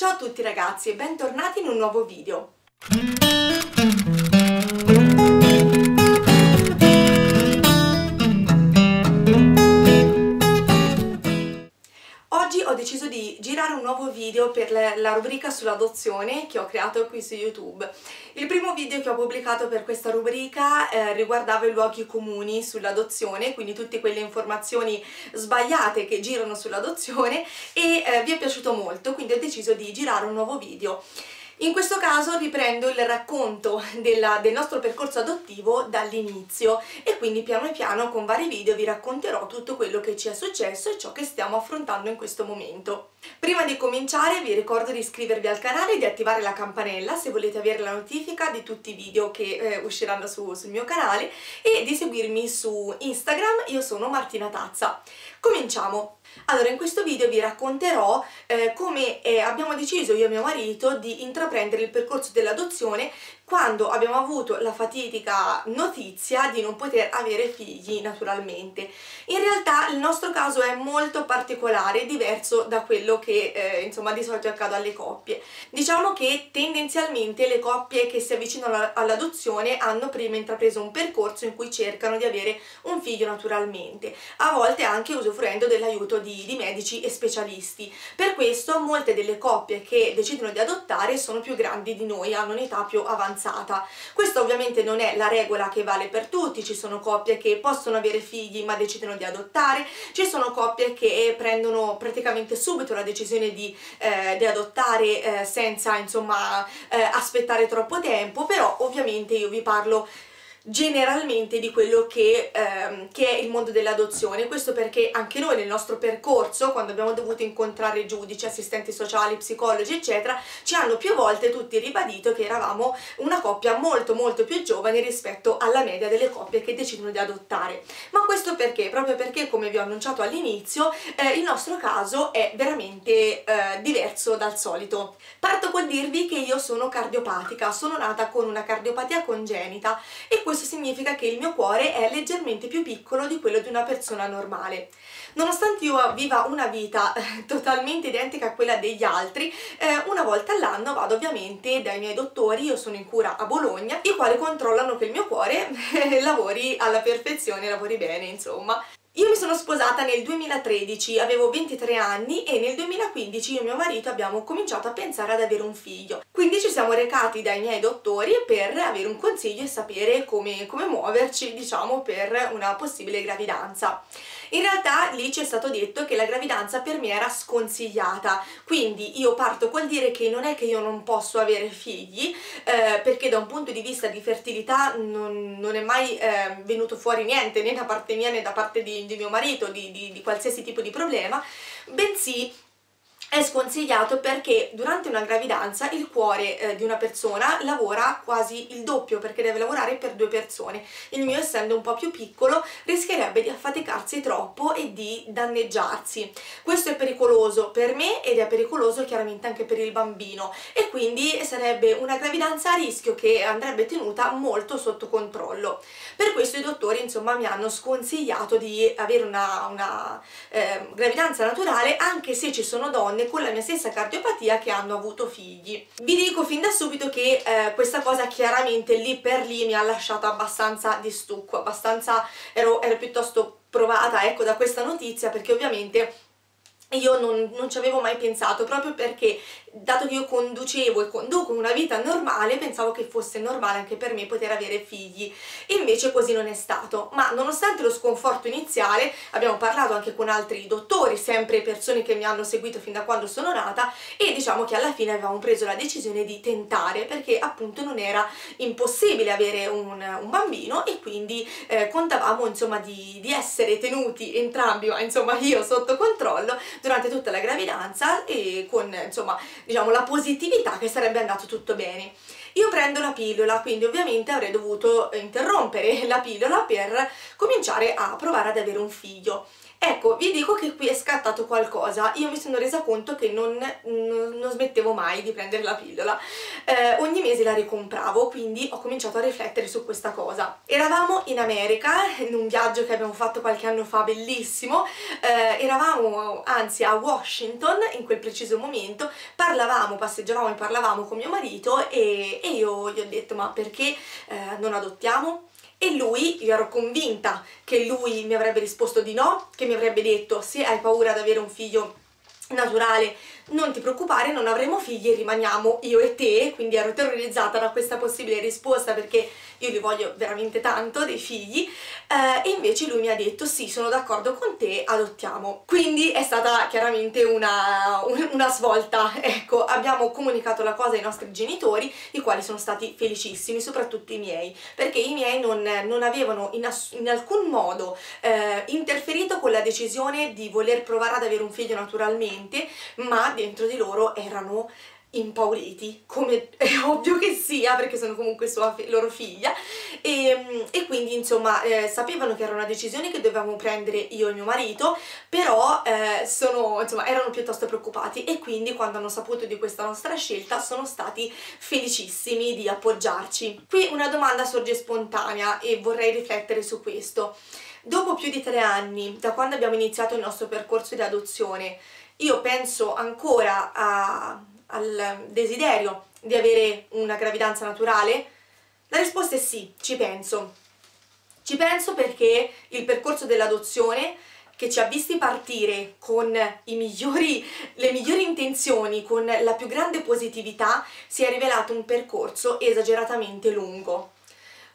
Ciao a tutti ragazzi e bentornati in un nuovo video. Oggi ho deciso di girare un nuovo video per la rubrica sull'adozione che ho creato qui su YouTube. Il primo video che ho pubblicato per questa rubrica riguardava i luoghi comuni sull'adozione, quindi tutte quelle informazioni sbagliate che girano sull'adozione e vi è piaciuto molto, quindi ho deciso di girare un nuovo video. In questo caso riprendo il racconto del nostro percorso adottivo dall'inizio e quindi piano piano con vari video vi racconterò tutto quello che ci è successo e ciò che stiamo affrontando in questo momento. Prima di cominciare vi ricordo di iscrivervi al canale e di attivare la campanella se volete avere la notifica di tutti i video che usciranno sul mio canale e di seguirmi su Instagram, io sono Martina Tazza. Cominciamo! Allora, in questo video vi racconterò come abbiamo deciso io e mio marito di intraprendere il percorso dell'adozione quando abbiamo avuto la fatidica notizia di non poter avere figli naturalmente. In realtà il nostro caso è molto particolare, diverso da quello che insomma di solito accade alle coppie. Diciamo che tendenzialmente le coppie che si avvicinano all'adozione hanno prima intrapreso un percorso in cui cercano di avere un figlio naturalmente, a volte anche usufruendo dell'aiuto di medici e specialisti. Per questo molte delle coppie che decidono di adottare sono più grandi di noi, hanno un'età più avanzata. Questa ovviamente non è la regola che vale per tutti, ci sono coppie che possono avere figli ma decidono di adottare, ci sono coppie che prendono praticamente subito la decisione di adottare senza insomma aspettare troppo tempo, però ovviamente io vi parlo generalmente di quello che è il mondo dell'adozione, questo perché anche noi nel nostro percorso, quando abbiamo dovuto incontrare giudici, assistenti sociali, psicologi eccetera, ci hanno più volte tutti ribadito che eravamo una coppia molto più giovane rispetto alla media delle coppie che decidono di adottare. Ma questo perché? Proprio perché, come vi ho annunciato all'inizio, il nostro caso è veramente diverso dal solito. Parto col dirvi che io sono cardiopatica, sono nata con una cardiopatia congenita e questo significa che il mio cuore è leggermente più piccolo di quello di una persona normale. Nonostante io viva una vita totalmente identica a quella degli altri, una volta all'anno vado ovviamente dai miei dottori, io sono in cura a Bologna, i quali controllano che il mio cuore lavori alla perfezione, lavori bene insomma. Io mi sono sposata nel 2013, avevo 23 anni e nel 2015 io e mio marito abbiamo cominciato a pensare ad avere un figlio. Quindi ci siamo recati dai miei dottori per avere un consiglio e sapere come muoverci, diciamo, per una possibile gravidanza. In realtà lì ci è stato detto che la gravidanza per me era sconsigliata, quindi io parto col dire che non è che io non posso avere figli, perché da un punto di vista di fertilità non è mai venuto fuori niente, né da parte mia né da parte di mio marito, di qualsiasi tipo di problema, bensì è sconsigliato perché durante una gravidanza il cuore di una persona lavora quasi il doppio, perché deve lavorare per due persone. Il mio, essendo un po' più piccolo, rischierebbe di affaticarsi troppo e di danneggiarsi. Questo è pericoloso per me ed è pericoloso chiaramente anche per il bambino e quindi sarebbe una gravidanza a rischio che andrebbe tenuta molto sotto controllo. Per questo i dottori insomma mi hanno sconsigliato di avere una gravidanza naturale, anche se ci sono donne con la mia stessa cardiopatia che hanno avuto figli. Vi dico fin da subito che questa cosa chiaramente lì per lì mi ha lasciato abbastanza di stucco, ero piuttosto provata, ecco, da questa notizia, perché ovviamente io non ci avevo mai pensato, proprio perché, dato che io conducevo e conduco una vita normale, pensavo che fosse normale anche per me poter avere figli. Invece così non è stato, ma nonostante lo sconforto iniziale, abbiamo parlato anche con altri dottori, sempre persone che mi hanno seguito fin da quando sono nata, e diciamo che alla fine avevamo preso la decisione di tentare, perché appunto non era impossibile avere un bambino e quindi contavamo insomma di essere tenuti entrambi, insomma io sotto controllo durante tutta la gravidanza e con insomma diciamo la positività che sarebbe andato tutto bene. Io prendo la pillola, quindi ovviamente avrei dovuto interrompere la pillola per cominciare a provare ad avere un figlio. Ecco, vi dico che qui è scattato qualcosa, io mi sono resa conto che non smettevo mai di prendere la pillola, ogni mese la ricompravo, quindi ho cominciato a riflettere su questa cosa. Eravamo in America, in un viaggio che abbiamo fatto qualche anno fa, bellissimo, eravamo anzi a Washington in quel preciso momento, passeggiavamo e parlavamo con mio marito e io gli ho detto: ma perché non adottiamo? E lui, io ero convinta che lui mi avrebbe risposto di no, che mi avrebbe detto: se hai paura di avere un figlio naturale non ti preoccupare, non avremo figli e rimaniamo io e te. Quindi ero terrorizzata da questa possibile risposta, perché io li voglio veramente tanto dei figli, e invece lui mi ha detto: sì, sono d'accordo con te, adottiamo. Quindi è stata chiaramente una svolta, ecco. Abbiamo comunicato la cosa ai nostri genitori, i quali sono stati felicissimi, soprattutto i miei, perché i miei non avevano in alcun modo interferito con la decisione di voler provare ad avere un figlio naturalmente, ma dentro di loro erano impauriti, come è ovvio che sia, perché sono comunque sua loro figlia, e quindi insomma sapevano che era una decisione che dovevamo prendere io e mio marito, però erano piuttosto preoccupati, e quindi quando hanno saputo di questa nostra scelta sono stati felicissimi di appoggiarci. Qui una domanda sorge spontanea e vorrei riflettere su questo. Dopo più di 3 anni da quando abbiamo iniziato il nostro percorso di adozione, io penso ancora al desiderio di avere una gravidanza naturale? La risposta è sì, ci penso. Ci penso perché il percorso dell'adozione, che ci ha visti partire con le migliori intenzioni, con la più grande positività, si è rivelato un percorso esageratamente lungo.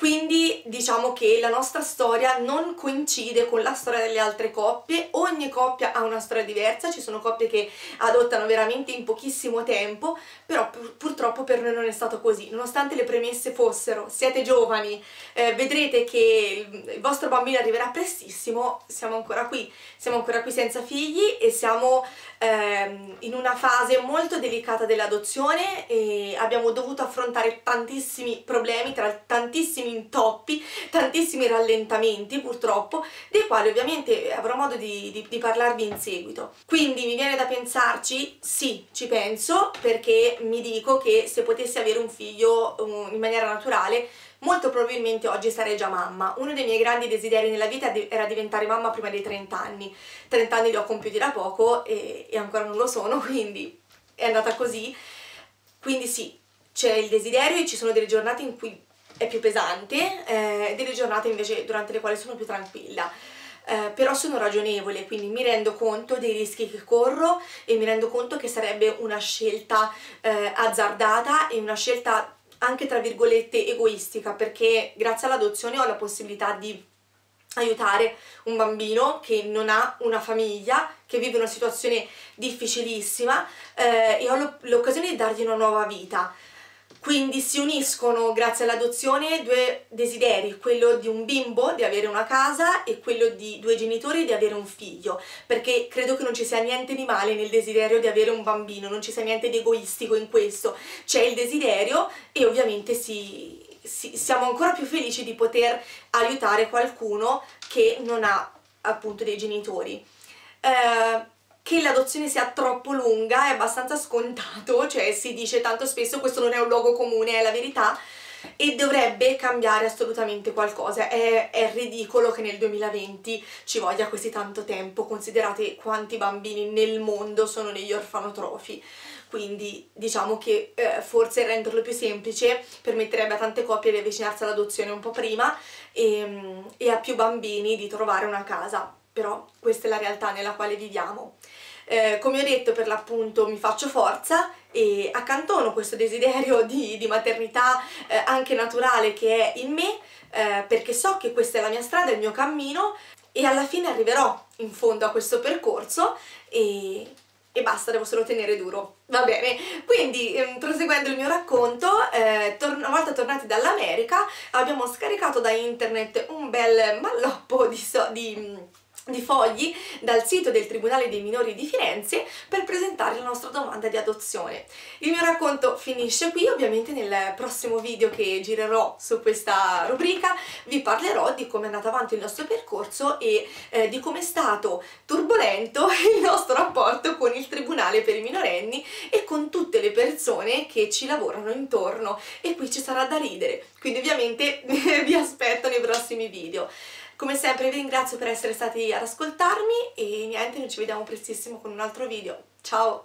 Quindi diciamo che la nostra storia non coincide con la storia delle altre coppie, ogni coppia ha una storia diversa, ci sono coppie che adottano veramente in pochissimo tempo, però purtroppo per noi non è stato così. Nonostante le premesse fossero: siete giovani, vedrete che il vostro bambino arriverà prestissimo, siamo ancora qui senza figli e siamo in una fase molto delicata dell'adozione e abbiamo dovuto affrontare tantissimi problemi, tra tantissimi intoppi, tantissimi rallentamenti purtroppo, dei quali ovviamente avrò modo di parlarvi in seguito. Quindi mi viene da pensarci, sì, ci penso, perché mi dico che se potessi avere un figlio in maniera naturale molto probabilmente oggi sarei già mamma. Uno dei miei grandi desideri nella vita era diventare mamma prima dei 30 anni. 30 anni li ho compiuti da poco e ancora non lo sono, quindi è andata così. Quindi sì, c'è il desiderio e ci sono delle giornate in cui è più pesante e delle giornate invece durante le quali sono più tranquilla, però sono ragionevole, quindi mi rendo conto dei rischi che corro e mi rendo conto che sarebbe una scelta azzardata e una scelta anche tra virgolette egoistica, perché grazie all'adozione ho la possibilità di aiutare un bambino che non ha una famiglia, che vive una situazione difficilissima, e ho l'occasione di dargli una nuova vita. Quindi si uniscono, grazie all'adozione, due desideri, quello di un bimbo di avere una casa e quello di due genitori di avere un figlio, perché credo che non ci sia niente di male nel desiderio di avere un bambino, non ci sia niente di egoistico in questo, c'è il desiderio e ovviamente siamo ancora più felici di poter aiutare qualcuno che non ha appunto dei genitori. Che l'adozione sia troppo lunga è abbastanza scontato, cioè si dice tanto spesso, questo non è un luogo comune, è la verità, e dovrebbe cambiare assolutamente qualcosa. È ridicolo che nel 2020 ci voglia così tanto tempo, considerate quanti bambini nel mondo sono negli orfanotrofi. Quindi diciamo che forse renderlo più semplice permetterebbe a tante coppie di avvicinarsi all'adozione un po' prima e a più bambini di trovare una casa. Però questa è la realtà nella quale viviamo. Come ho detto, per l'appunto mi faccio forza e accantono questo desiderio di maternità anche naturale che è in me, perché so che questa è la mia strada, il mio cammino, e alla fine arriverò in fondo a questo percorso e basta, devo solo tenere duro. Va bene, quindi proseguendo il mio racconto, una volta tornati dall'America abbiamo scaricato da internet un bel malloppo di di fogli dal sito del Tribunale dei Minori di Firenze per presentare la nostra domanda di adozione. Il mio racconto finisce qui, ovviamente nel prossimo video che girerò su questa rubrica vi parlerò di come è andato avanti il nostro percorso e di come è stato turbolento il nostro rapporto con il Tribunale per i minorenni e con tutte le persone che ci lavorano intorno, e qui ci sarà da ridere, quindi ovviamente vi aspetto nei prossimi video. Come sempre vi ringrazio per essere stati ad ascoltarmi e niente, noi ci vediamo prestissimo con un altro video. Ciao!